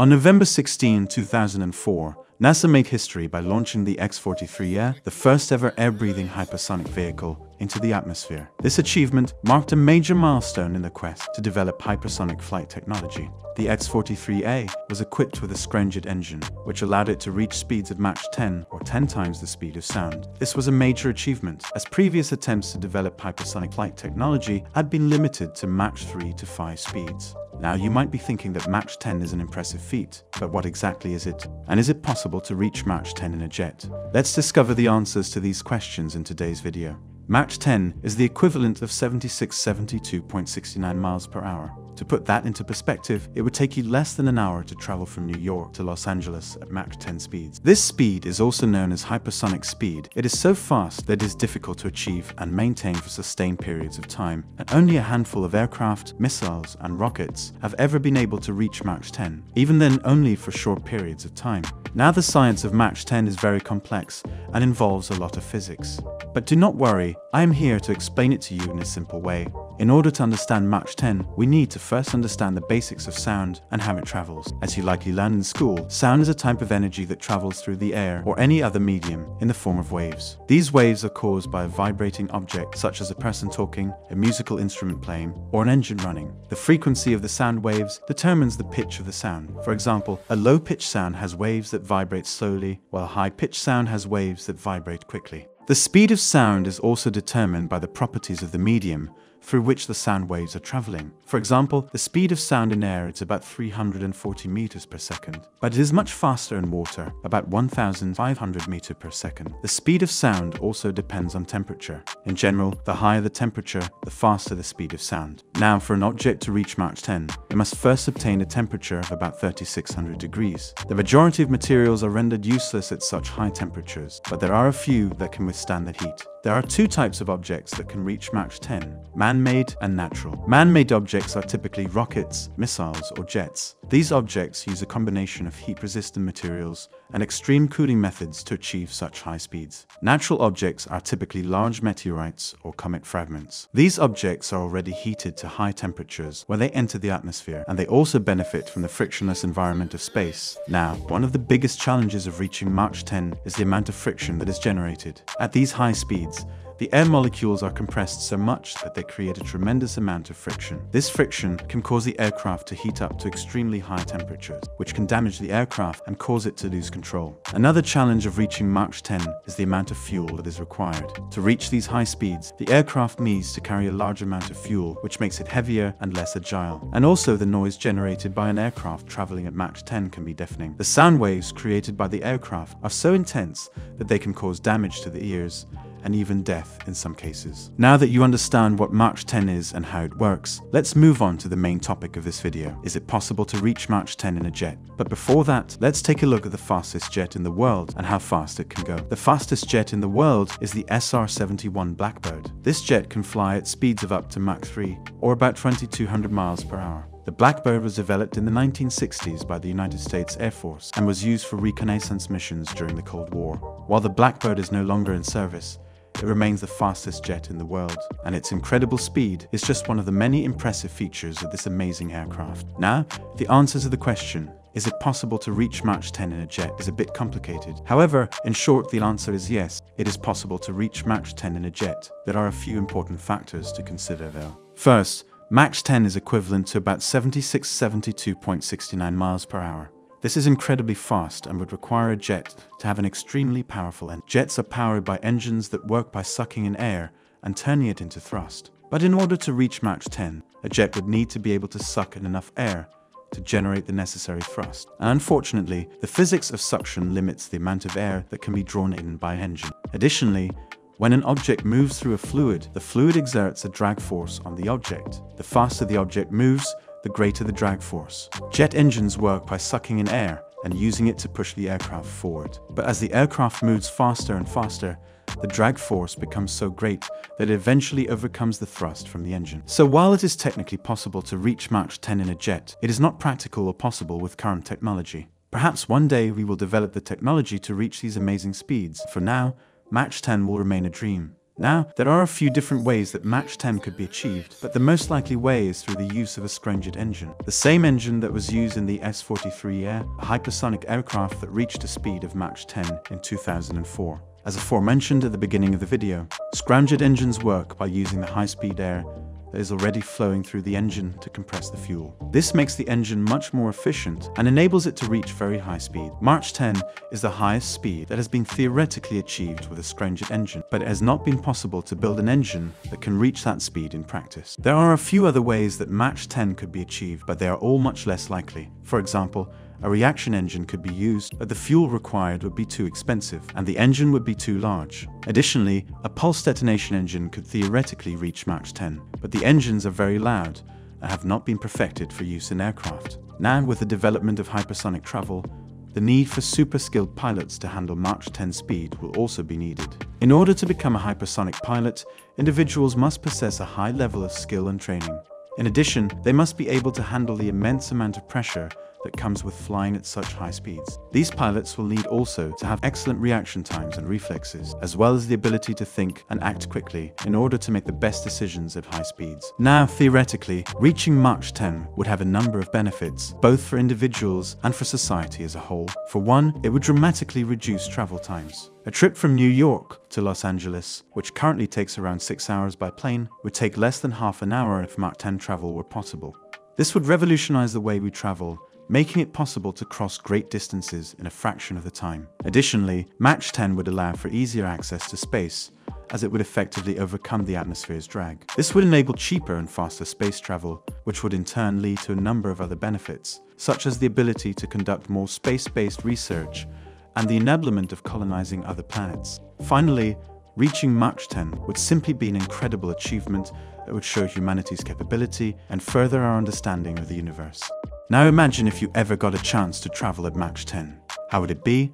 On November 16, 2004, NASA made history by launching the X-43A, the first-ever air-breathing hypersonic vehicle, into the atmosphere. This achievement marked a major milestone in the quest to develop hypersonic flight technology. The X-43A was equipped with a scramjet engine, which allowed it to reach speeds of Mach 10, or 10 times the speed of sound. This was a major achievement, as previous attempts to develop hypersonic flight technology had been limited to Mach 3 to 5 speeds. Now, you might be thinking that Mach 10 is an impressive feat, but what exactly is it? And is it possible to reach Mach 10 in a jet? Let's discover the answers to these questions in today's video. Mach 10 is the equivalent of 72.69 miles per hour. To put that into perspective, it would take you less than an hour to travel from New York to Los Angeles at Mach 10 speeds. This speed is also known as hypersonic speed. It is so fast that it is difficult to achieve and maintain for sustained periods of time, and only a handful of aircraft, missiles, and rockets have ever been able to reach Mach 10, even then only for short periods of time. Now, the science of Mach 10 is very complex and involves a lot of physics. But do not worry, I am here to explain it to you in a simple way. In order to understand Mach 10, we need to first understand the basics of sound and how it travels. As you likely learned in school, sound is a type of energy that travels through the air or any other medium in the form of waves. These waves are caused by a vibrating object such as a person talking, a musical instrument playing, or an engine running. The frequency of the sound waves determines the pitch of the sound. For example, a low-pitched sound has waves that vibrate slowly, while a high-pitched sound has waves that vibrate quickly. The speed of sound is also determined by the properties of the medium through which the sound waves are traveling. For example, the speed of sound in air is about 340 meters per second, but it is much faster in water, about 1,500 meters per second. The speed of sound also depends on temperature. In general, the higher the temperature, the faster the speed of sound. Now, for an object to reach Mach 10, it must first obtain a temperature of about 3,600 degrees. The majority of materials are rendered useless at such high temperatures, but there are a few that can withstand that heat. There are two types of objects that can reach Mach 10, man-made and natural. Man-made objects are typically rockets, missiles, or jets. These objects use a combination of heat-resistant materials and extreme cooling methods to achieve such high speeds. Natural objects are typically large meteorites or comet fragments. These objects are already heated to high temperatures when they enter the atmosphere, and they also benefit from the frictionless environment of space. Now, one of the biggest challenges of reaching Mach 10 is the amount of friction that is generated. At these high speeds, the air molecules are compressed so much that they create a tremendous amount of friction. This friction can cause the aircraft to heat up to extremely high temperatures, which can damage the aircraft and cause it to lose control. Another challenge of reaching Mach 10 is the amount of fuel that is required. To reach these high speeds, the aircraft needs to carry a large amount of fuel, which makes it heavier and less agile. And also, the noise generated by an aircraft traveling at Mach 10 can be deafening. The sound waves created by the aircraft are so intense that they can cause damage to the ears and even death in some cases. Now that you understand what Mach 10 is and how it works, let's move on to the main topic of this video. Is it possible to reach Mach 10 in a jet? But before that, let's take a look at the fastest jet in the world and how fast it can go. The fastest jet in the world is the SR-71 Blackbird. This jet can fly at speeds of up to Mach 3, or about 2,200 miles per hour. The Blackbird was developed in the 1960s by the United States Air Force and was used for reconnaissance missions during the Cold War. While the Blackbird is no longer in service, it remains the fastest jet in the world, and its incredible speed is just one of the many impressive features of this amazing aircraft. Now, the answer to the question, is it possible to reach Mach 10 in a jet, is a bit complicated. However, in short, the answer is yes, it is possible to reach Mach 10 in a jet. There are a few important factors to consider though. First, Mach 10 is equivalent to about 72.69 miles per hour. This is incredibly fast and would require a jet to have an extremely powerful engine. Jets are powered by engines that work by sucking in air and turning it into thrust. But in order to reach Mach 10, a jet would need to be able to suck in enough air to generate the necessary thrust. And unfortunately, the physics of suction limits the amount of air that can be drawn in by an engine. Additionally, when an object moves through a fluid, the fluid exerts a drag force on the object. The faster the object moves, the greater the drag force. Jet engines work by sucking in air and using it to push the aircraft forward. But as the aircraft moves faster and faster, the drag force becomes so great that it eventually overcomes the thrust from the engine. So while it is technically possible to reach Mach 10 in a jet, it is not practical or possible with current technology. Perhaps one day we will develop the technology to reach these amazing speeds. For now, Mach 10 will remain a dream. Now, there are a few different ways that Mach 10 could be achieved, but the most likely way is through the use of a scramjet engine, the same engine that was used in the S-43A, a hypersonic aircraft that reached a speed of Mach 10 in 2004. As aforementioned at the beginning of the video, scramjet engines work by using the high-speed air that is already flowing through the engine to compress the fuel. This makes the engine much more efficient and enables it to reach very high speed. Mach 10 is the highest speed that has been theoretically achieved with a scramjet engine, but it has not been possible to build an engine that can reach that speed in practice. There are a few other ways that Mach 10 could be achieved, but they are all much less likely. For example, a reaction engine could be used, but the fuel required would be too expensive, and the engine would be too large. Additionally, a pulse detonation engine could theoretically reach Mach 10, but the engines are very loud and have not been perfected for use in aircraft. Now, with the development of hypersonic travel, the need for super-skilled pilots to handle Mach 10 speed will also be needed. In order to become a hypersonic pilot, individuals must possess a high level of skill and training. In addition, they must be able to handle the immense amount of pressure that comes with flying at such high speeds. These pilots will need also to have excellent reaction times and reflexes, as well as the ability to think and act quickly in order to make the best decisions at high speeds. Now, theoretically, reaching Mach 10 would have a number of benefits, both for individuals and for society as a whole. For one, it would dramatically reduce travel times. A trip from New York to Los Angeles, which currently takes around 6 hours by plane, would take less than half an hour if Mach 10 travel were possible. This would revolutionize the way we travel, making it possible to cross great distances in a fraction of the time. Additionally, Mach 10 would allow for easier access to space, as it would effectively overcome the atmosphere's drag. This would enable cheaper and faster space travel, which would in turn lead to a number of other benefits, such as the ability to conduct more space-based research and the enablement of colonizing other planets. Finally, reaching Mach 10 would simply be an incredible achievement that would show humanity's capability and further our understanding of the universe. Now imagine if you ever got a chance to travel at Mach 10. How would it be?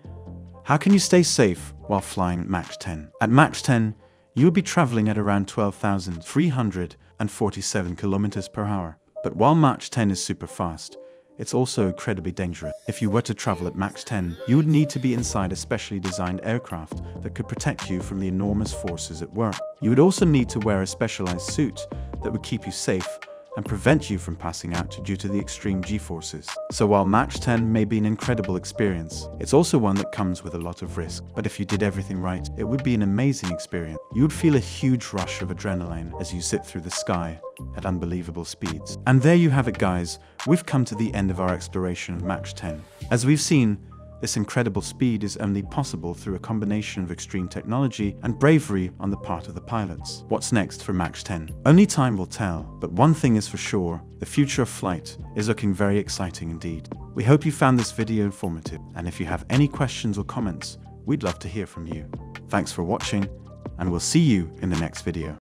How can you stay safe while flying at Mach 10? At Mach 10, you would be traveling at around 12,347 kilometers per hour. But while Mach 10 is super fast, it's also incredibly dangerous. If you were to travel at Mach 10, you would need to be inside a specially designed aircraft that could protect you from the enormous forces at work. You would also need to wear a specialized suit that would keep you safe and prevent you from passing out due to the extreme g-forces. So while Mach 10 may be an incredible experience, it's also one that comes with a lot of risk. But if you did everything right, it would be an amazing experience. You would feel a huge rush of adrenaline as you zip through the sky at unbelievable speeds. And there you have it, guys. We've come to the end of our exploration of Mach 10. As we've seen, this incredible speed is only possible through a combination of extreme technology and bravery on the part of the pilots. What's next for Mach 10? Only time will tell, but one thing is for sure, the future of flight is looking very exciting indeed. We hope you found this video informative, and if you have any questions or comments, we'd love to hear from you. Thanks for watching, and we'll see you in the next video.